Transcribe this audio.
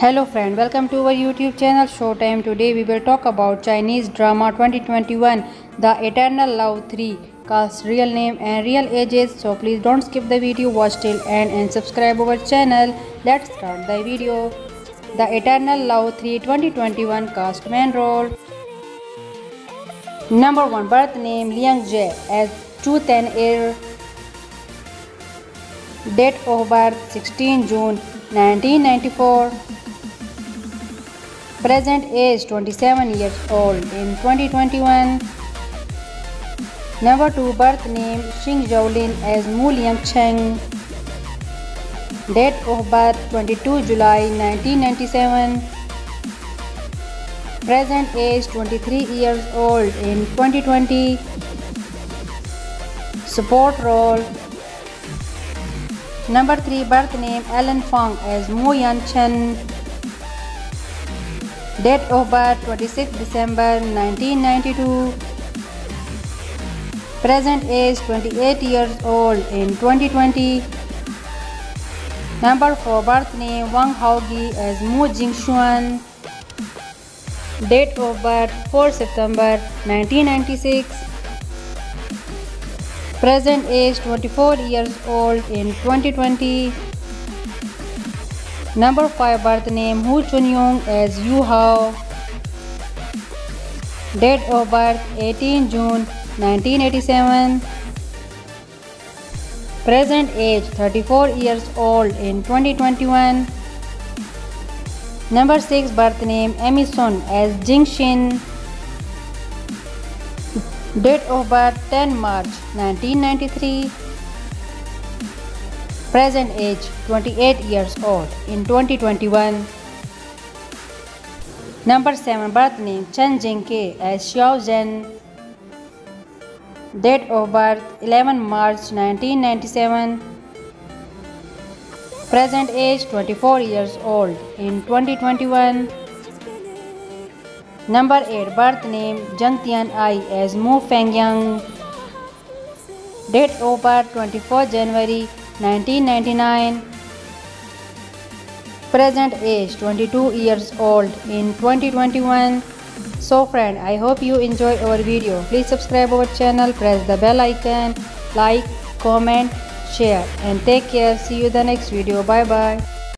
Hello friend, welcome to our YouTube channel ShowTime. Today we will talk about Chinese drama 2021 The Eternal Love 3. Cast, real name and real ages, so please don't skip the video, watch till end and subscribe our channel. Let's start the video. The Eternal Love 3 2021 cast main role. Number 1 birth name Liang Jie as Chu Tan Er. Date of birth 16 June 1994. Present age 27 years old in 2021. Number 2 birth name Xing Zhaolin as Mo Lian Cheng. Date of birth 22 July 1997. Present age 23 years old in 2020. Support role. Number 3 birth name Alen Fang as Mo Lian Cheng. Date of birth 26 December 1992. Present age 28 years old in 2020. Number 4 birth name Wang Hao Ge as Mo Jingxuan. Date of birth 4 September 1996. Present age 24 years old in 2020. Number 5 birth name Hu Chun Yong as Yu Hao. Date of birth 18 June 1987. Present age 34 years old in 2021. Number 6 birth name Amy Sun as Jing Shin. Date of birth 10 March 1993. Present age 28 years old in 2021. Number 7 birth name Chen Jingke as Xiao Zhen. Date of birth 11 March 1997. Present age 24 years old in 2021. Number 8 birth name Zhang Tianai as Mo Fengyang. Date of birth 24 January 1999. Present age 22 years old in 2021. So friend, I hope you enjoy our video. Please subscribe our channel, press the bell icon, like, comment, share and take care. See you in the next video. Bye bye.